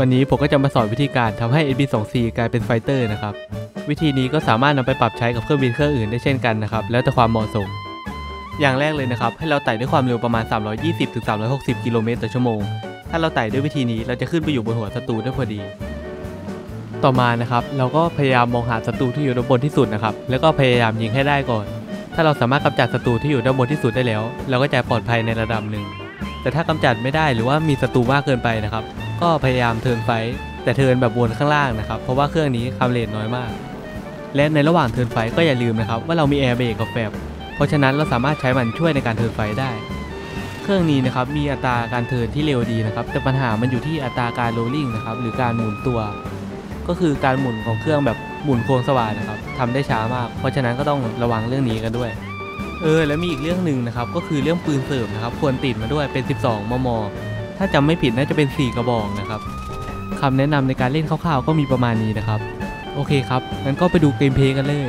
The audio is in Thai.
วันนี้ผมก็จะมาสอนวิธีการทำให้ NB24 กลายเป็นไฟเตอร์นะครับวิธีนี้ก็สามารถนำไปปรับใช้กับเครื่องบินเครื่องอื่นได้เช่นกันนะครับแล้วแต่ความเหมาะสมอย่างแรกเลยนะครับให้เราไต่ด้วยความเร็วประมาณ 320-360 กิโลเมตรต่อชั่วโมงถ้าเราไต่ด้วยวิธีนี้เราจะขึ้นไปอยู่บนหัวศัตรูได้พอดีต่อมานะครับเราก็พยายามมองหาศัตรูที่อยู่ด้านบนที่สุดนะครับแล้วก็พยายามยิงให้ได้ก่อนถ้าเราสามารถกำจัดศัตรูที่อยู่ด้านบนที่สุดได้แล้วเราก็จะปลอดภัยในระดับหนึ่งแต่ถ้ากำจัดไม่ได้หรือว่ามีศัตรูมากเกินไปนะครับก็พยายามเทิร์นไฟท์แต่เทิร์นแบบวนข้างล่างนะครับเพราะว่าเครื่องนี้คาร์เรทน้อยมากและในระหว่างเทิร์นไฟท์ก็อย่าลืมนะครับว่าเรามีแอร์เบรกกับแฟบเพราะฉะนั้นเราสามารถใช้มันช่วยในการเทิร์นไฟท์ได้เครื่องนี้นะครับมีอัตราการเทิร์นที่เร็วดีนะครับแต่ปัญหามันอยู่ที่อัตราการโรลลิ่งนะครับหรือการหมุนตัวก็คือการหมุนของเครื่องแบบหมุนโค้งสว่านนะครับทำได้ช้ามากเพราะฉะนั้นก็ต้องระวังเรื่องนี้กันด้วยแล้วมีอีกเรื่องหนึ่งนะครับก็คือเรื่องปืนเสริมนะครับควรติดมาด้วยเป็น12 มม.ถ้าจำไม่ผิดน่าจะเป็น4กระบอกนะครับคำแนะนำในการเล่นคร่าวๆก็มีประมาณนี้นะครับโอเคครับงั้นก็ไปดูเกมเพลย์กันเลย